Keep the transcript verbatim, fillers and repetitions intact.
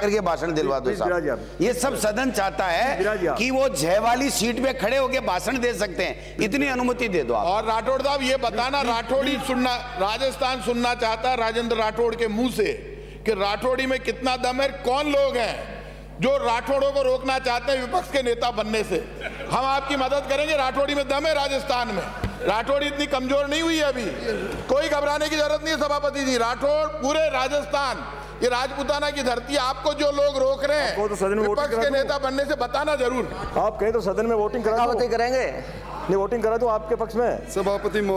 करके भाषण दिलवा दो साहब। ये सब सदन चाहता है कि वो जय वाली सीट पे खड़े होकर भाषण दे सकते हैं, इतनी अनुमति दे दो आप। और राठौड़ साहब ये बताना, राठौड़ी सुनना, राजस्थान सुनना चाहता है राजेंद्र राठौड़ के मुंह से कि राठौड़ी में कितना दम है, कौन लोग हैं जो राठौड़ों को रोकना चाहते हैं विपक्ष के नेता बनने से। हम आपकी मदद करेंगे, राठौड़ी में दम है, राजस्थान में राठौड़ी इतनी कमजोर नहीं हुई है, अभी कोई घबराने की जरूरत नहीं है सभापति जी। राठौड़ पूरे राजस्थान, ये राजपूताना की धरती, आपको जो लोग रोक रहे हैं तो विपक्ष के नेता बनने से बताना जरूर। आप कहे तो सदन में वोटिंग करेंगे, नहीं वोटिंग करा तो आपके पक्ष में सभापति।